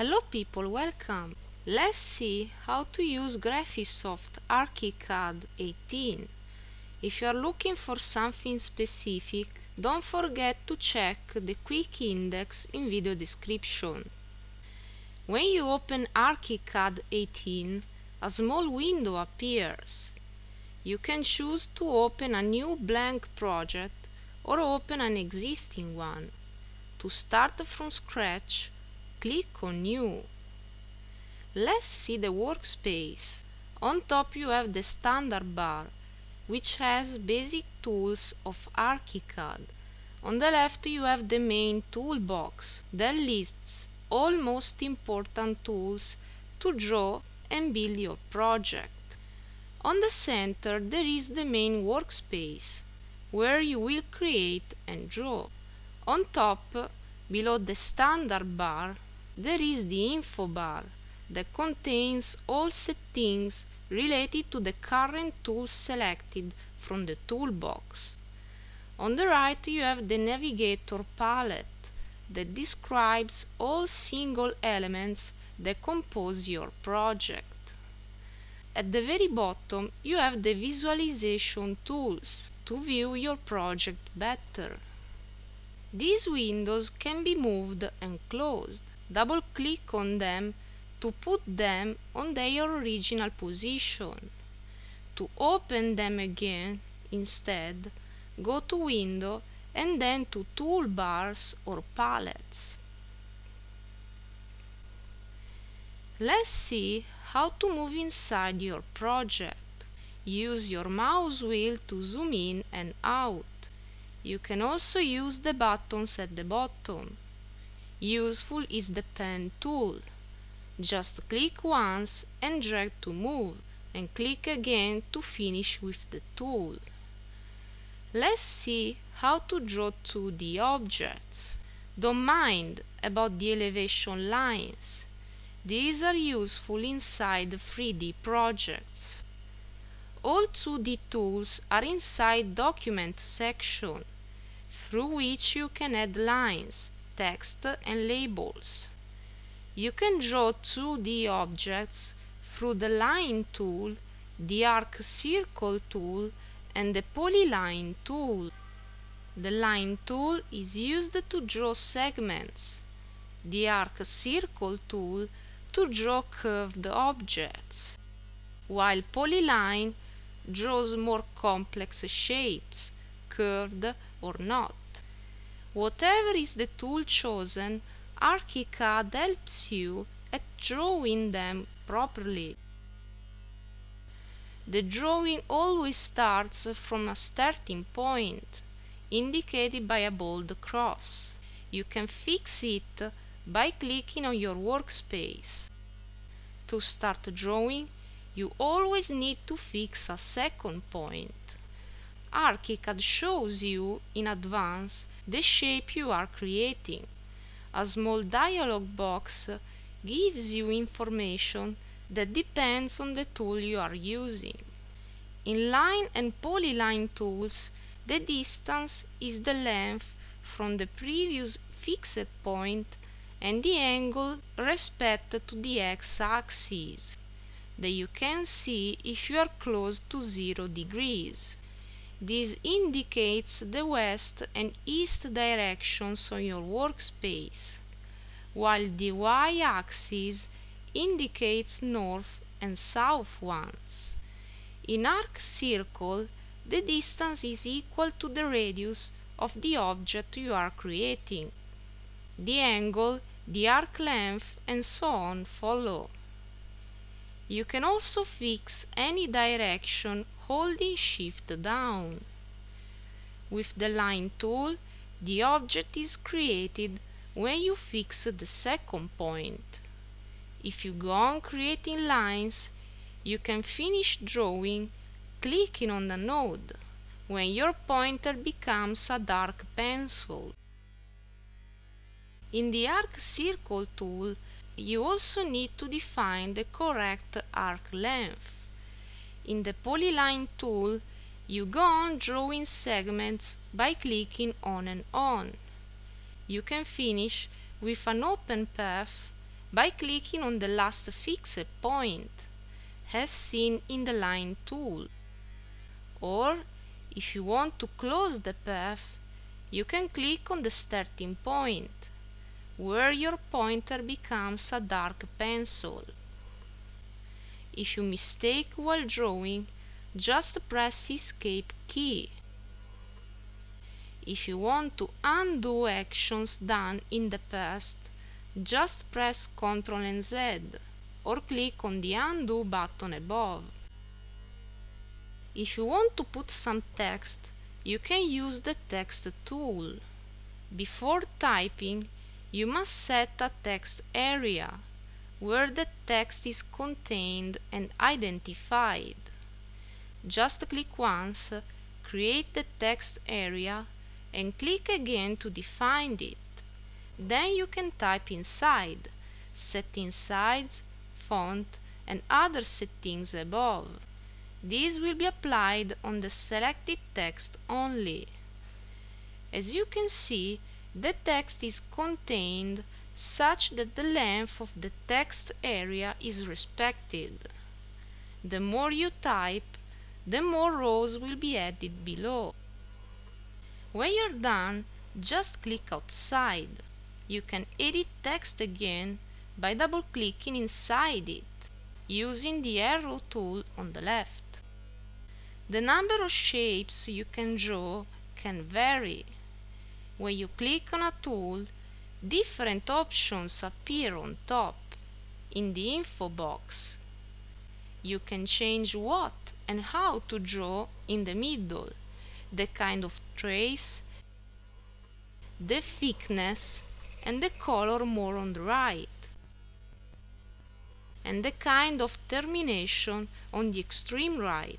Hello people, welcome! Let's see how to use Graphisoft ArchiCAD 18. If you are looking for something specific, don't forget to check the quick index in video description. When you open ArchiCAD 18, a small window appears. You can choose to open a new blank project or open an existing one. To start from scratch, click on New. Let's see the workspace. On top you have the standard bar, which has basic tools of ArchiCAD. On the left you have the main toolbox that lists all most important tools to draw and build your project. On the center there is the main workspace, where you will create and draw. On top, below the standard bar, there is the info bar that contains all settings related to the current tools selected from the toolbox. On the right you have the navigator palette that describes all single elements that compose your project. At the very bottom you have the visualization tools to view your project better. These windows can be moved and closed. Double-click on them to put them on their original position. To open them again, instead, go to Window and then to Toolbars or Palettes. Let's see how to move inside your project. Use your mouse wheel to zoom in and out. You can also use the buttons at the bottom. Useful is the pen tool. Just click once and drag to move, and click again to finish with the tool. Let's see how to draw 2D objects. Don't mind about the elevation lines. These are useful inside 3D projects. All 2D tools are inside Document section, through which you can add lines, text and labels. You can draw 2D objects through the Line tool, the Arc Circle tool and the Polyline tool. The Line tool is used to draw segments, the Arc Circle tool to draw curved objects, while Polyline draws more complex shapes, curved or not. Whatever is the tool chosen, ArchiCAD helps you at drawing them properly. The drawing always starts from a starting point, indicated by a bold cross. You can fix it by clicking on your workspace. To start drawing, you always need to fix a second point. ArchiCAD shows you in advance the shape you are creating. A small dialog box gives you information that depends on the tool you are using. In Line and Polyline tools, the distance is the length from the previous fixed point and the angle respected to the x-axis, that you can see if you are close to 0 degrees. This indicates the west and east directions on your workspace, while the y-axis indicates north and south ones. In Arc Circle, the distance is equal to the radius of the object you are creating. The angle, the arc length, and so on follow. You can also fix any direction holding Shift down. With the Line tool, the object is created when you fix the second point. If you go on creating lines, you can finish drawing clicking on the node when your pointer becomes a dark pencil. In the Arc Circle tool, you also need to define the correct arc length. In the Polyline tool, you go on drawing segments by clicking on and on. You can finish with an open path by clicking on the last fixed point, as seen in the line tool. Or, if you want to close the path, you can click on the starting point, where your pointer becomes a dark pencil. If you mistake while drawing, just press Escape key. If you want to undo actions done in the past, just press Ctrl and Z, or click on the Undo button above. If you want to put some text, you can use the text tool. Before typing, you must set a text area, where the text is contained and identified. Just click once, create the text area, and click again to define it. Then you can type inside, setting size, font, and other settings above. These will be applied on the selected text only. As you can see, the text is contained such that the length of the text area is respected. The more you type, the more rows will be added below. When you're done, just click outside. You can edit text again by double-clicking inside it, using the arrow tool on the left. The number of shapes you can draw can vary. When you click on a tool, different options appear on top, in the info box. You can change what and how to draw in the middle, the kind of trace, the thickness, and the color more on the right, and the kind of termination on the extreme right.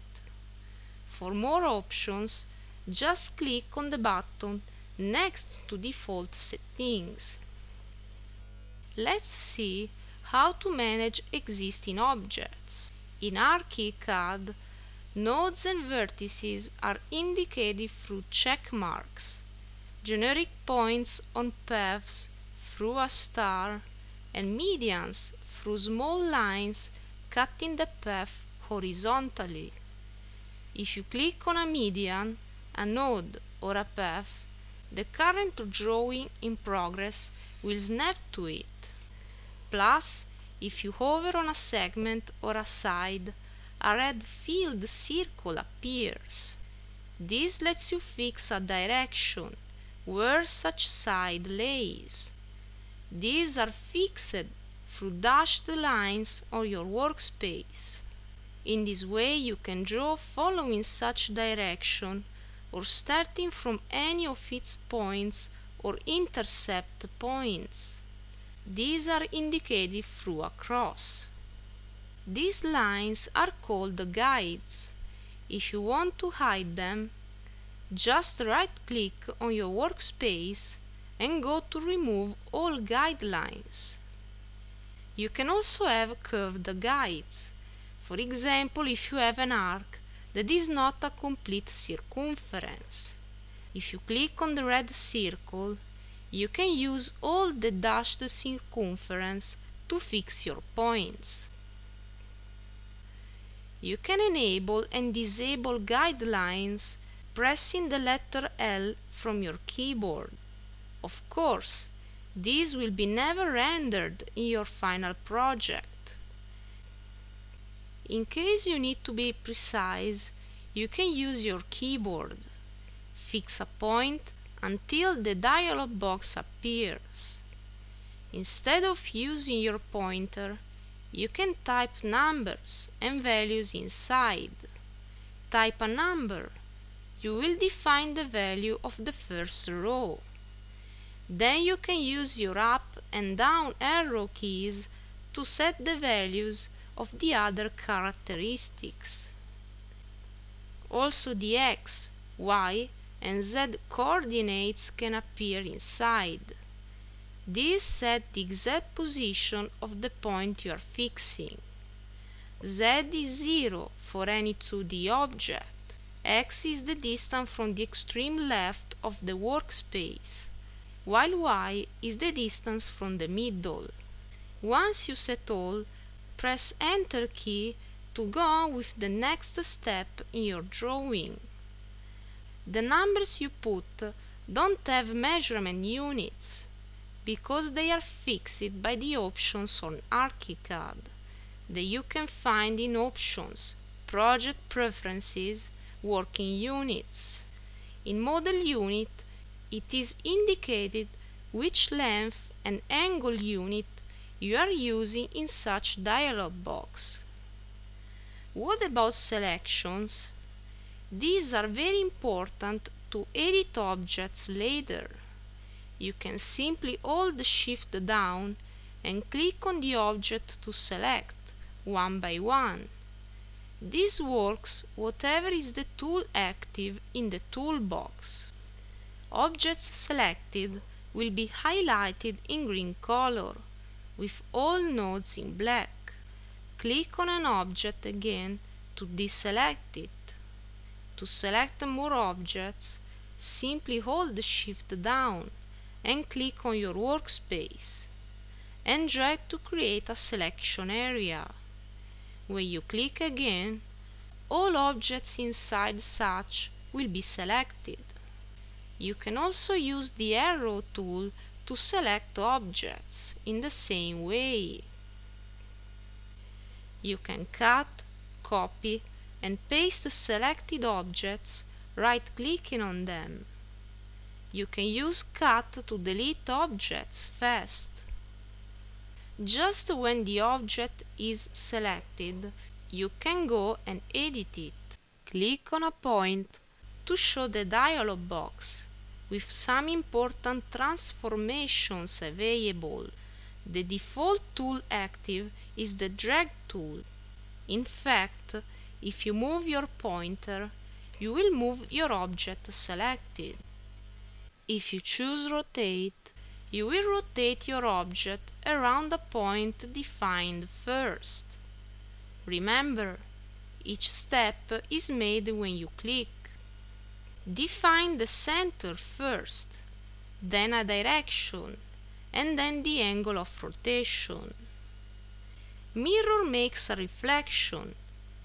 For more options, just click on the button next to default settings. Let's see how to manage existing objects. In ArchiCAD, nodes and vertices are indicated through check marks, generic points on paths through a star, and medians through small lines cutting the path horizontally. If you click on a median, a node, or a path, the current drawing in progress will snap to it. Plus, if you hover on a segment or a side, a red filled circle appears. This lets you fix a direction where such side lays. These are fixed through dashed lines on your workspace. In this way you can draw following such direction or starting from any of its points or intercept points. These are indicated through a cross. These lines are called guides. If you want to hide them, just right-click on your workspace and go to Remove All Guidelines. You can also have curved guides. For example, if you have an arc that is not a complete circumference. If you click on the red circle, you can use all the dashed circumference to fix your points. You can enable and disable guidelines pressing the letter L from your keyboard. Of course, these will be never rendered in your final project. In case you need to be precise, you can use your keyboard. Fix a point until the dialog box appears. Instead of using your pointer, you can type numbers and values inside. Type a number. You will define the value of the first row. Then you can use your up and down arrow keys to set the values of the other characteristics. Also the X, Y, and Z coordinates can appear inside. These set the exact position of the point you are fixing. Z is 0 for any 2D object. X is the distance from the extreme left of the workspace, while Y is the distance from the middle. Once you set all, press Enter key to go with the next step in your drawing. The numbers you put don't have measurement units because they are fixed by the options on ArchiCAD that you can find in Options, Project Preferences, Working Units. In Model Unit, it is indicated which length and angle unit you are using in such dialog box. What about selections? These are very important to edit objects later. You can simply hold Shift down and click on the object to select, one by one. This works whatever is the tool active in the toolbox. Objects selected will be highlighted in green color, with all nodes in black. Click on an object again to deselect it. To select more objects, simply hold Shift down and click on your workspace and drag to create a selection area. When you click again, all objects inside such will be selected. You can also use the arrow tool to select objects in the same way. You can cut, copy and paste selected objects right-clicking on them. You can use Cut to delete objects fast. Just when the object is selected, you can go and edit it. Click on a point to show the dialog box with some important transformations available. The default tool active is the drag tool. In fact, if you move your pointer, you will move your object selected. If you choose Rotate, you will rotate your object around a point defined first. Remember, each step is made when you click. Define the center first, then a direction, and then the angle of rotation. Mirror makes a reflection,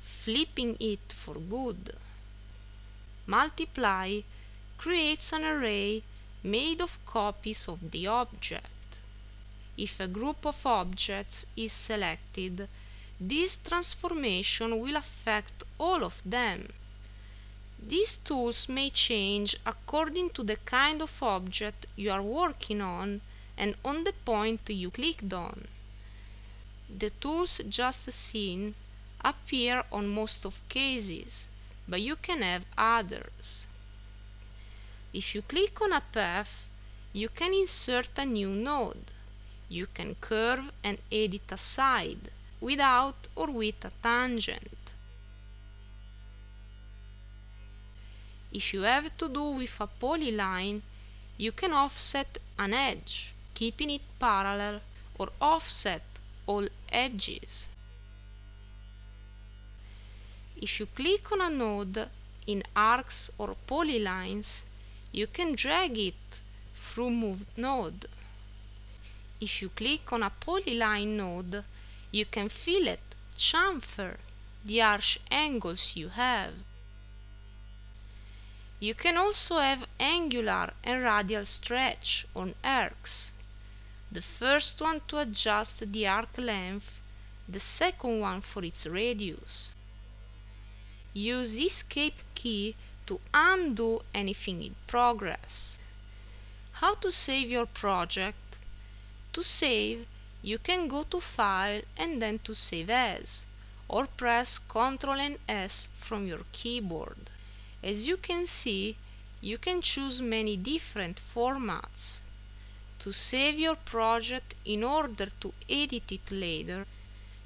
flipping it for good. Multiply creates an array made of copies of the object. If a group of objects is selected, this transformation will affect all of them. These tools may change according to the kind of object you are working on and on the point you clicked on. The tools just seen appear on most of cases, but you can have others. If you click on a path, you can insert a new node. You can curve and edit a side, without or with a tangent. If you have to do with a polyline, you can offset an edge, keeping it parallel, or offset all edges. If you click on a node in arcs or polylines, you can drag it through Move node. If you click on a polyline node, you can fillet, chamfer the arch angles you have. You can also have angular and radial stretch on arcs. The first one to adjust the arc length, the second one for its radius. Use Escape key to undo anything in progress. How to save your project? To save, you can go to File and then to Save As, or press Ctrl and S from your keyboard. As you can see, you can choose many different formats. To save your project in order to edit it later,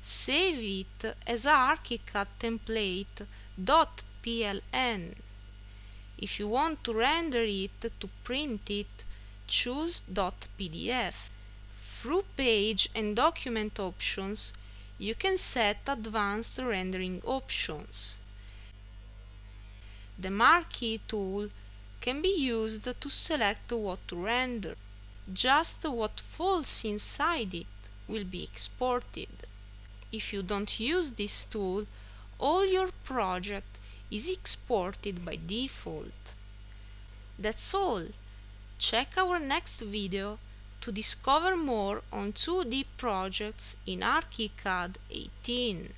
save it as ArchiCAD template.pln. If you want to render it to print it, choose .pdf. Through Page and Document options, you can set advanced rendering options. The Marquee tool can be used to select what to render, just what falls inside it, will be exported. If you don't use this tool, all your project is exported by default. That's all. Check our next video to discover more on 2D projects in ArchiCAD 18.